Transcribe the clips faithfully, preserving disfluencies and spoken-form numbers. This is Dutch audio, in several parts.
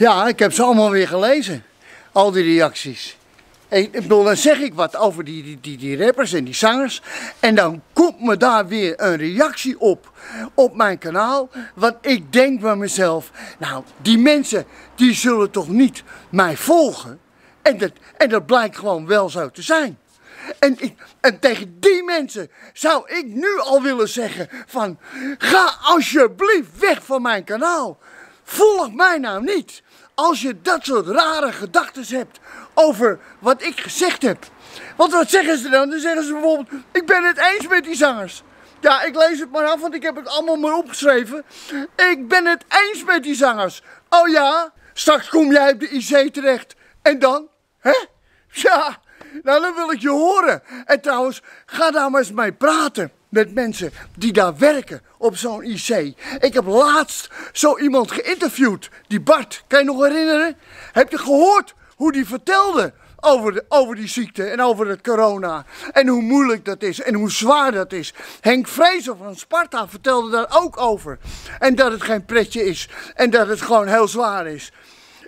Ja, ik heb ze allemaal weer gelezen. Al die reacties. En, ik bedoel, dan zeg ik wat over die, die, die, die rappers en die zangers. En dan komt me daar weer een reactie op. Op mijn kanaal. Want ik denk bij mezelf. Nou, die mensen die zullen toch niet mij volgen. En dat, en dat blijkt gewoon wel zo te zijn. En, ik, en tegen die mensen zou ik nu al willen zeggen van... Ga alsjeblieft weg van mijn kanaal. Volg mij nou niet. Als je dat soort rare gedachten hebt over wat ik gezegd heb. Want wat zeggen ze dan? Dan zeggen ze bijvoorbeeld, ik ben het eens met die zangers. Ja, ik lees het maar af, want ik heb het allemaal maar opgeschreven. Ik ben het eens met die zangers. Oh ja, straks kom jij op de I C terecht. En dan? Hè? Ja, nou dan wil ik je horen. En trouwens, ga daar maar eens mee praten. Met mensen die daar werken op zo'n I C. Ik heb laatst zo iemand geïnterviewd, die Bart, kan je nog herinneren? Heb je gehoord hoe die vertelde over, de, over die ziekte en over de corona? En hoe moeilijk dat is en hoe zwaar dat is. Henk Vrezer van Sparta vertelde daar ook over. En dat het geen pretje is en dat het gewoon heel zwaar is.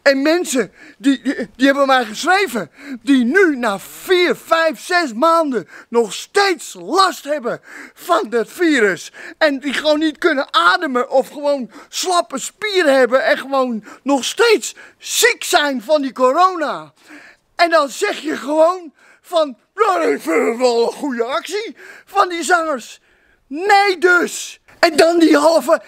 En mensen, die, die, die hebben mij geschreven, die nu na vier, vijf, zes maanden nog steeds last hebben van dat virus. En die gewoon niet kunnen ademen of gewoon slappe spieren hebben en gewoon nog steeds ziek zijn van die corona. En dan zeg je gewoon van, nou, ik vind het wel een goede actie van die zangers. Nee dus. En dan die halve...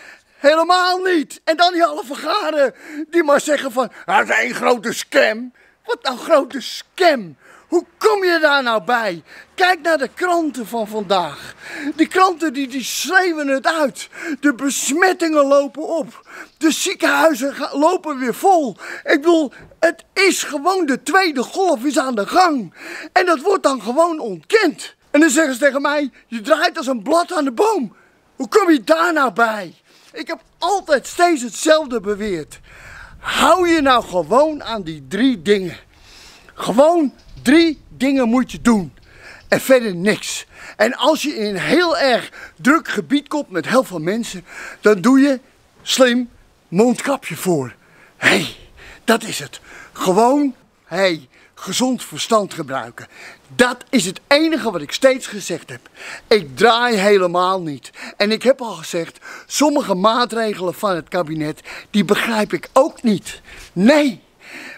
Helemaal niet. En dan die halve garen die maar zeggen van, dat is één grote scam. Wat nou grote scam? Hoe kom je daar nou bij? Kijk naar de kranten van vandaag. Die kranten die, die schreeuwen het uit. De besmettingen lopen op. De ziekenhuizen gaan, lopen weer vol. Ik bedoel, het is gewoon de tweede golf is aan de gang. En dat wordt dan gewoon ontkend. En dan zeggen ze tegen mij, je draait als een blad aan de boom. Hoe kom je daar nou bij? Ik heb altijd steeds hetzelfde beweerd. Hou je nou gewoon aan die drie dingen. Gewoon drie dingen moet je doen. En verder niks. En als je in een heel erg druk gebied komt met heel veel mensen, dan doe je slim mondkapje voor. Hé, hey, dat is het. Gewoon, hé, hey, gezond verstand gebruiken. Dat is het enige wat ik steeds gezegd heb. Ik draai helemaal niet. En ik heb al gezegd, sommige maatregelen van het kabinet, die begrijp ik ook niet. Nee,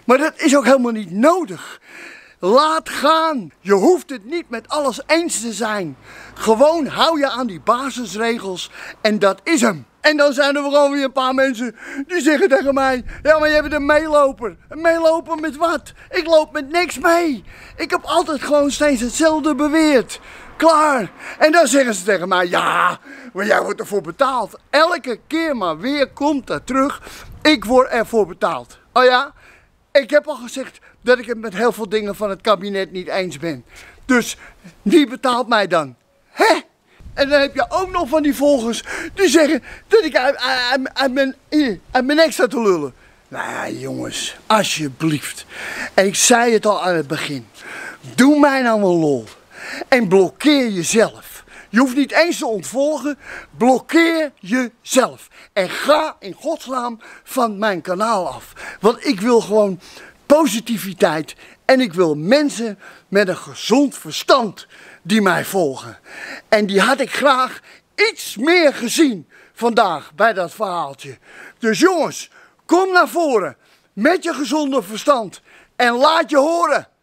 maar dat is ook helemaal niet nodig. Laat gaan. Je hoeft het niet met alles eens te zijn. Gewoon hou je aan die basisregels en dat is hem. En dan zijn er gewoon weer een paar mensen die zeggen tegen mij, ja maar je bent een meeloper. Een meeloper met wat? Ik loop met niks mee. Ik heb altijd gewoon steeds hetzelfde beweerd. Klaar. En dan zeggen ze tegen mij, ja, maar jij wordt ervoor betaald. Elke keer maar weer komt dat terug. Ik word ervoor betaald. Oh ja? Ik heb al gezegd dat ik het met heel veel dingen van het kabinet niet eens ben. Dus wie betaalt mij dan? Hè? En dan heb je ook nog van die volgers die zeggen dat ik uit, uit, uit, mijn, uit mijn nek sta te lullen. Nou ja, jongens, alsjeblieft. En ik zei het al aan het begin. Doe mij nou een lol. En blokkeer jezelf. Je hoeft niet eens te ontvolgen. Blokkeer jezelf. En ga in godsnaam van mijn kanaal af. Want ik wil gewoon positiviteit. En ik wil mensen met een gezond verstand die mij volgen. En die had ik graag iets meer gezien vandaag bij dat verhaaltje. Dus jongens, kom naar voren met je gezonde verstand en laat je horen.